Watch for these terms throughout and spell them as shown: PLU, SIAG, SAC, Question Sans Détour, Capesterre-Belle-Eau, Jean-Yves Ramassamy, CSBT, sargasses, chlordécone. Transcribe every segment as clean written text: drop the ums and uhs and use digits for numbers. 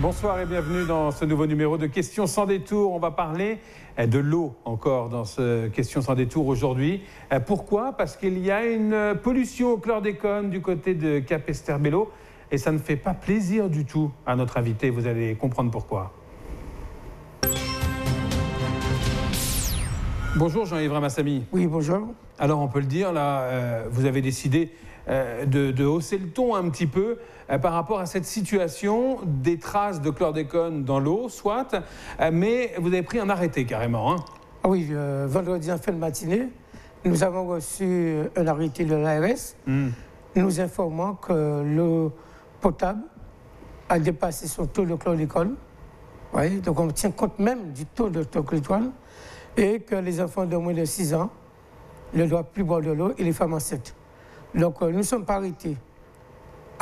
Bonsoir et bienvenue dans ce nouveau numéro de Questions sans détour. On va parler de l'eau encore dans ce Questions sans détour aujourd'hui. Pourquoi? Parce qu'il y a une pollution au chlordécone du côté de Capesterre-Belle-Eau et ça ne fait pas plaisir du tout à notre invité. Vous allez comprendre pourquoi. Bonjour Jean-Yves Ramassamy. Oui, bonjour. Alors on peut le dire, là, vous avez décidé de hausser le ton un petit peu par rapport à cette situation des traces de chlordécone dans l'eau, soit, mais vous avez pris un arrêté carrément. Hein. Ah oui, vendredi en fin de matinée, nous avons reçu un arrêté de l'ARS nous informant que l'eau potable a dépassé son taux de chlordécone. Oui, donc on tient compte même du taux de chlordécone et que les enfants de moins de 6 ans ne doivent plus boire de l'eau et les femmes enceintes. Donc nous sommes arrêtés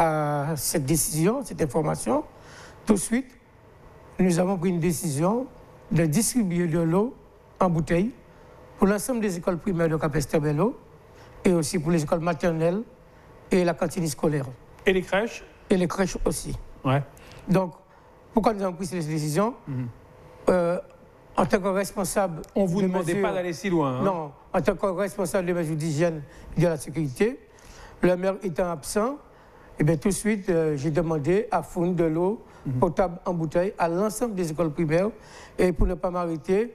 à cette décision, cette information. Tout de suite, nous avons pris une décision de distribuer de l'eau en bouteille pour l'ensemble des écoles primaires de Capesterre-Belle-Eau et aussi pour les écoles maternelles et la cantine scolaire. Et les crèches? Et les crèches aussi. Ouais. Donc, pourquoi nous avons pris cette décision? En tant que responsable... On ne vous demandait pas d'aller si loin. Hein? Non, en tant que responsable des mesures d'hygiène et de la sécurité, le maire étant absent, eh bien, tout de suite, j'ai demandé à fournir de l'eau potable en bouteille à l'ensemble des écoles primaires et pour ne pas m'arrêter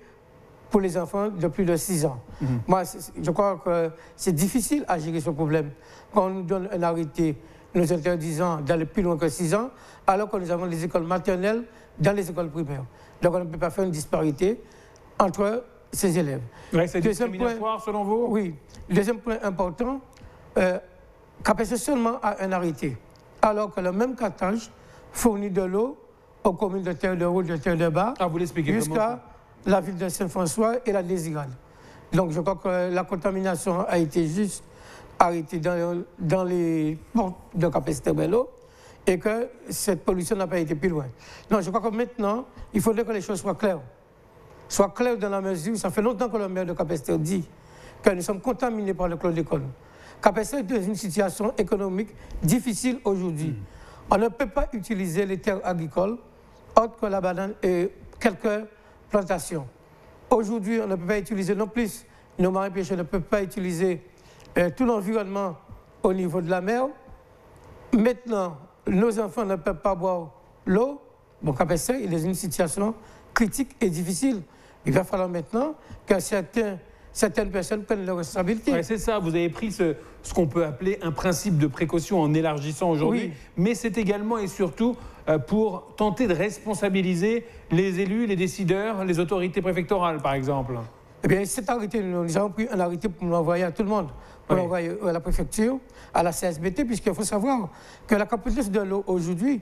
pour les enfants de plus de 6 ans. Moi, je crois que c'est difficile à gérer ce problème. Quand on nous donne un arrêté nous interdisant d'aller plus loin que 6 ans, alors que nous avons les écoles maternelles dans les écoles primaires. Donc on ne peut pas faire une disparité entre ces élèves. Ouais, c'est discriminatoire selon vous? Oui. Deuxième point important, Capesterre seulement a un arrêté, alors que le même cartage fournit de l'eau aux communes de Terre-de-Haut, de Terre-de-Bas, jusqu'à la ville de Saint-François et la Désirade. Donc je crois que la contamination a été juste arrêtée dans les portes de Capesterre-Belle-Eau, et que cette pollution n'a pas été plus loin. Non, je crois que maintenant, il faudrait que les choses soient claires. Soient claires dans la mesure, ça fait longtemps que le maire de Capesterre dit que nous sommes contaminés par le chlordécone. Capesterre est dans une situation économique difficile aujourd'hui. On ne peut pas utiliser les terres agricoles autres que la banane et quelques plantations. Aujourd'hui, on ne peut pas utiliser non plus, nos marins pêcheurs ne peuvent pas utiliser tout l'environnement au niveau de la mer. Maintenant, nos enfants ne peuvent pas boire l'eau. Bon, Capesterre, il est dans une situation critique et difficile. Il va falloir maintenant que certaines personnes prennent leurs responsabilités. Ouais, c'est ça, vous avez pris ce qu'on peut appeler un principe de précaution en élargissant aujourd'hui, oui. Mais c'est également et surtout pour tenter de responsabiliser les élus, les décideurs, les autorités préfectorales, par exemple. Eh bien, cet arrêté, nous avons pris un arrêté pour l'envoyer à tout le monde, pour l'envoyer à la préfecture, à la CSBT, puisqu'il faut savoir que la compétence de l'eau aujourd'hui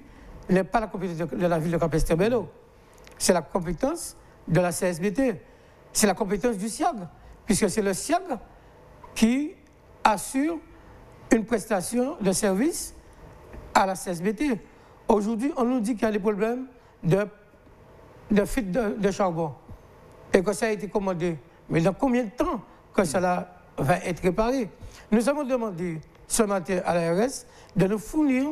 n'est pas la compétence de la ville de Capesterre-Belle-Eau. C'est la compétence de la CSBT. C'est la compétence du SIAG, puisque c'est le SIAG qui assure une prestation de service à la CSBT. Aujourd'hui, on nous dit qu'il y a des problèmes de fuite de charbon et que ça a été commandé. Mais dans combien de temps que cela va être réparé? Nous avons demandé ce matin à l'ARS de nous fournir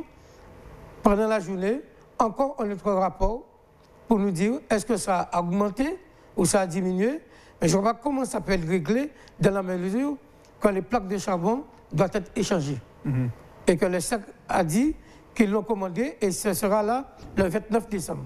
pendant la journée encore notre rapport pour nous dire est-ce que ça a augmenté ou ça a diminué. Mais je ne vois pas comment ça peut être réglé dans la mesure quand les plaques de charbon doivent être échangées. Et que le SAC a dit qu'ils l'ont commandé et ce sera là le 29 décembre.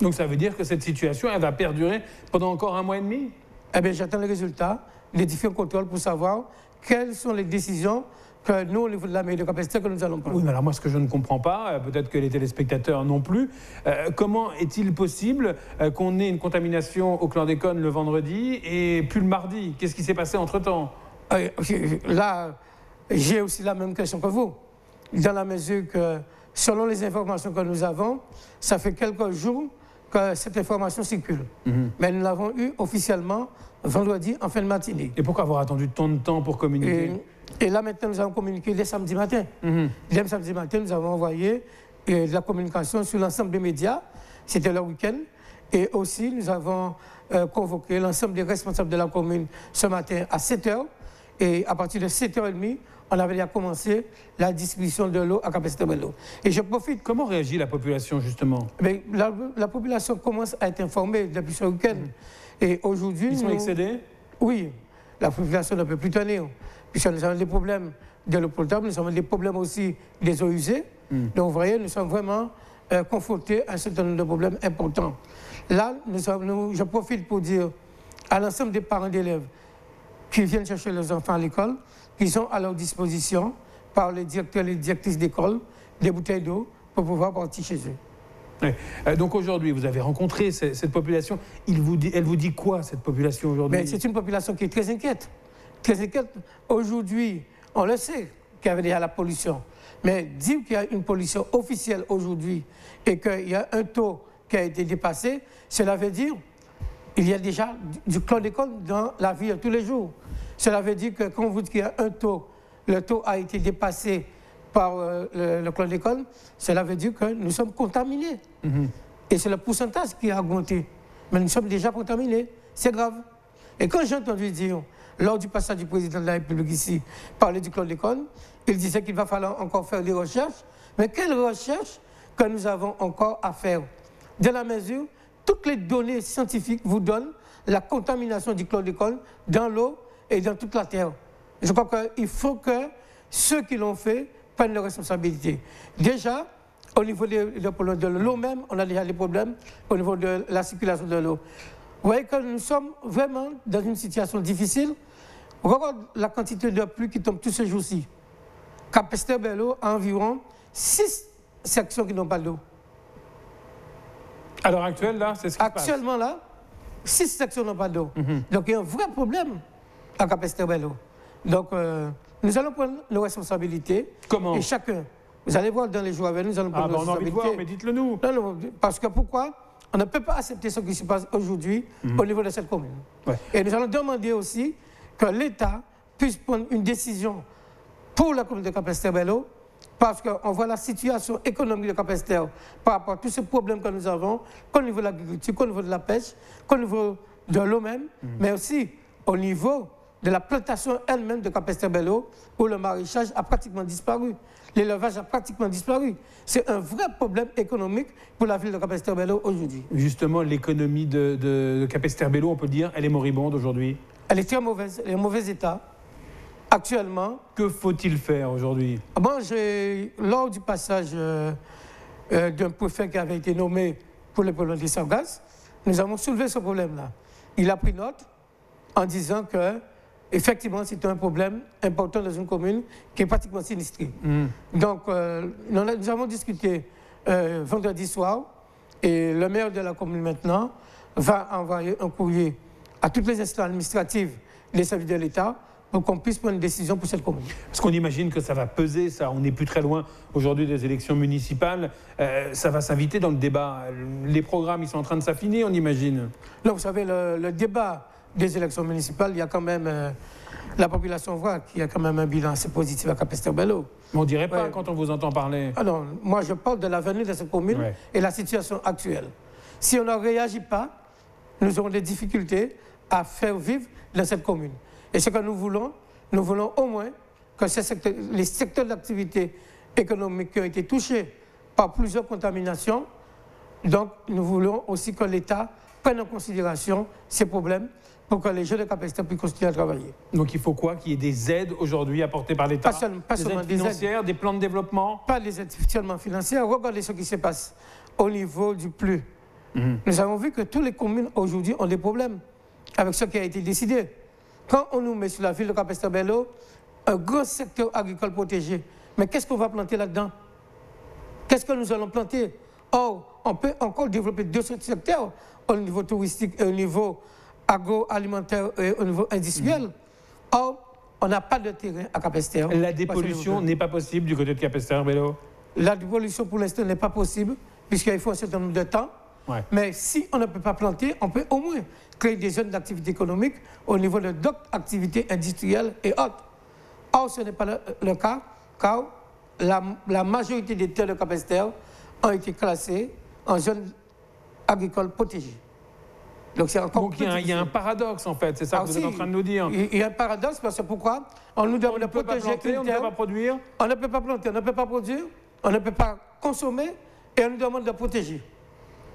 Donc ça veut dire que cette situation, elle va perdurer pendant encore un mois et demi? Eh bien, j'attends les résultats des différents contrôles pour savoir quelles sont les décisions que nous, au niveau de la mairie de Capesterre, que nous allons prendre. Oui, mais alors moi, ce que je ne comprends pas, peut-être que les téléspectateurs non plus, comment est-il possible qu'on ait une contamination au chlordécone le vendredi et plus le mardi? Qu'est-ce qui s'est passé entre-temps? Là, j'ai aussi la même question que vous, dans la mesure que, selon les informations que nous avons, ça fait quelques jours que cette information circule. Mais nous l'avons eue officiellement vendredi en fin de matinée. Et pourquoi avoir attendu tant de temps pour communiquer? Et là, maintenant, nous avons communiqué dès samedi matin. Dès samedi matin, nous avons envoyé de la communication sur l'ensemble des médias. C'était le week-end. Et aussi, nous avons convoqué l'ensemble des responsables de la commune ce matin à 7 h. Et à partir de 7 h 30, on avait déjà commencé la distribution de l'eau à Capesterre-Belle-Eau. Et je profite... Comment réagit la population, justement? La population commence à être informée depuis ce week-end. Et aujourd'hui... Ils sont excédés? Oui. La population ne peut plus tenir. Puisque nous avons des problèmes de l'eau potable, nous avons des problèmes aussi des eaux usées. Donc, vous voyez, nous sommes vraiment confrontés à un certain nombre de problèmes importants. Là, je profite pour dire à l'ensemble des parents d'élèves qui viennent chercher leurs enfants à l'école, qui sont à leur disposition par les directeurs et les directrices d'école, des bouteilles d'eau pour pouvoir partir chez eux. Oui. Donc aujourd'hui, vous avez rencontré cette population. Elle vous dit quoi, cette population, aujourd'hui? C'est une population qui est très inquiète. Très inquiète. Aujourd'hui, on le sait qu'il y avait déjà la pollution. Mais dire qu'il y a une pollution officielle aujourd'hui et qu'il y a un taux qui a été dépassé, cela veut dire qu'il y a déjà du chlordécone dans la vie de tous les jours. Cela veut dire que quand vous dites qu'il y a un taux, le taux a été dépassé par le chlordécone, cela veut dire que nous sommes contaminés. Et c'est le pourcentage qui a augmenté. Mais nous sommes déjà contaminés. C'est grave. Et quand j'ai entendu dire, lors du passage du président de la République ici, parler du chlordécone, il disait qu'il va falloir encore faire des recherches. Mais quelles recherches que nous avons encore à faire? De la mesure, toutes les données scientifiques vous donnent la contamination du chlordécone dans l'eau et dans toute la terre. Je crois qu'il faut que ceux qui l'ont fait prennent leurs responsabilités. Déjà, au niveau de l'eau même, on a déjà des problèmes au niveau de la circulation de l'eau. Vous voyez que nous sommes vraiment dans une situation difficile. Regarde la quantité de pluie qui tombe tous ces jours-ci. Capesterre-Belle-Eau a environ 6 sections qui n'ont pas d'eau. À l'heure actuelle, là, c'est ce qui se passe. Actuellement, là, 6 sections n'ont pas d'eau. Donc, il y a un vrai problème à Capesterre-Belle-Eau. Donc, nous allons prendre nos responsabilités. Comment? Et chacun. Vous allez voir dans les jours à venir, nous allons prendre nos responsabilités. On a envie de voir, mais dites-le nous. Non, non, parce que pourquoi? On ne peut pas accepter ce qui se passe aujourd'hui au niveau de cette commune. Ouais. Et nous allons demander aussi que l'État puisse prendre une décision pour la commune de Capesterre-Belle-Eau, parce qu'on voit la situation économique de Capesterre par rapport à tous ces problèmes que nous avons, qu'au niveau de l'agriculture, qu'au niveau de la pêche, qu'au niveau de l'eau même, mais aussi au niveau de la plantation elle-même de Capesterre-Belle-Eau, où le maraîchage a pratiquement disparu, l'élevage a pratiquement disparu. C'est un vrai problème économique pour la ville de Capesterre-Belle-Eau aujourd'hui. Justement, l'économie de Capesterre-Belle-Eau, on peut dire, elle est moribonde aujourd'hui? Elle est très mauvaise, elle est en mauvais état actuellement. Que faut-il faire aujourd'hui? Bon, lors du passage d'un préfet qui avait été nommé pour le problème des sargasses, nous avons soulevé ce problème-là. Il a pris note en disant que effectivement, c'est un problème important dans une commune qui est pratiquement sinistrée. Donc, nous avons discuté vendredi soir et le maire de la commune maintenant va envoyer un courrier à toutes les instances administratives des services de l'État pour qu'on puisse prendre une décision pour cette commune. Parce qu'on imagine que ça va peser, ça. On n'est plus très loin aujourd'hui des élections municipales. Ça va s'inviter dans le débat. Les programmes, ils sont en train de s'affiner, on imagine. Là, vous savez, le débat des élections municipales, il y a quand même, la population voit qu'il y a quand même un bilan assez positif à Capesterre-Belle-Eau. Mais on ne dirait pas quand on vous entend parler. Ah non, moi je parle de l'avenir de cette commune et la situation actuelle. Si on ne réagit pas, nous aurons des difficultés à faire vivre dans cette commune. Et ce que nous voulons au moins que les secteurs d'activité économique qui ont été touchés par plusieurs contaminations, donc nous voulons aussi que l'État prenne en considération ces problèmes pour que les jeunes de Capesterre puissent continuer à travailler. Donc il faut quoi? Qu'il y ait des aides aujourd'hui apportées par l'État? Pas seulement des aides financières, des plans de développement? Pas des aides seulement financières. Regardez ce qui se passe au niveau du PLU. Nous avons vu que toutes les communes aujourd'hui ont des problèmes avec ce qui a été décidé. Quand on nous met sur la ville de Capesterre-Belle-Eau, un gros secteur agricole protégé, mais qu'est-ce qu'on va planter là-dedans? Qu'est-ce que nous allons planter? Or, on peut encore développer deux secteurs au niveau touristique, et au niveau agroalimentaire et au niveau industriel. Or, on n'a pas de terrain à Capesterre. La dépollution n'est pas possible du côté de Capesterre-Belle-Eau? La dépollution, pour l'instant, n'est pas possible, puisqu'il faut un certain nombre de temps. Mais si on ne peut pas planter, on peut au moins créer des zones d'activité économique au niveau de d'autres activités industrielles et autres. Or, ce n'est pas le cas, car la majorité des terres de Capesterre ont été classées en zone agricole protégée. Donc il y a un paradoxe en fait, c'est ça que vous êtes en train de nous dire. Il y a un paradoxe parce que pourquoi on nous demande de protéger une terre, on ne peut pas produire, on ne peut pas planter, on ne peut pas produire, on ne peut pas consommer et on nous demande de protéger.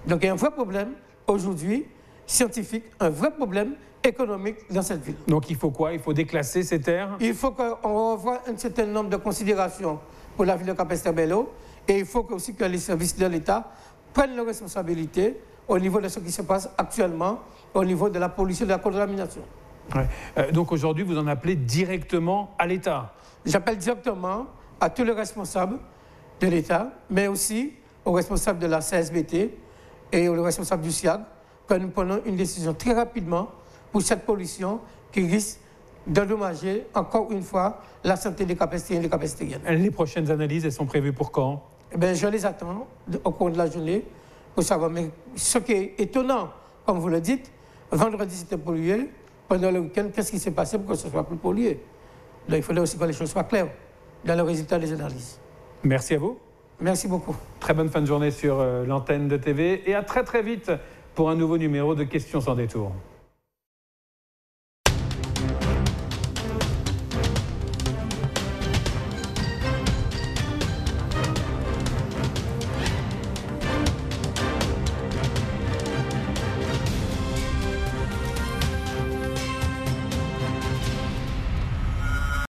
Donc il y a un vrai problème aujourd'hui scientifique, un vrai problème économique dans cette ville. Donc il faut quoi? Il faut déclasser ces terres? Il faut qu'on revoie un certain nombre de considérations pour la ville de Capesterre-Belle-Eau et il faut aussi que les services de l'État prennent leurs responsabilités au niveau de ce qui se passe actuellement, au niveau de la pollution, de la contamination. Ouais. Donc aujourd'hui, vous en appelez directement à l'État? J'appelle directement à tous les responsables de l'État, mais aussi aux responsables de la CSBT et aux responsables du SIAG, que nous prenons une décision très rapidement pour cette pollution qui risque d'endommager encore une fois la santé des Capestériens et des Capestériennes. Les prochaines analyses, elles sont prévues pour quand? Eh bien, je les attends au cours de la journée. Pour savoir, mais ce qui est étonnant, comme vous le dites, vendredi c'était pollué, pendant le week-end, qu'est-ce qui s'est passé pour que ce soit plus pollué? Donc il fallait aussi que les choses soient claires dans le résultat des analyses. Merci à vous. Merci beaucoup. Très bonne fin de journée sur l'antenne de TV et à très vite pour un nouveau numéro de Questions sans détour.